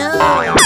No.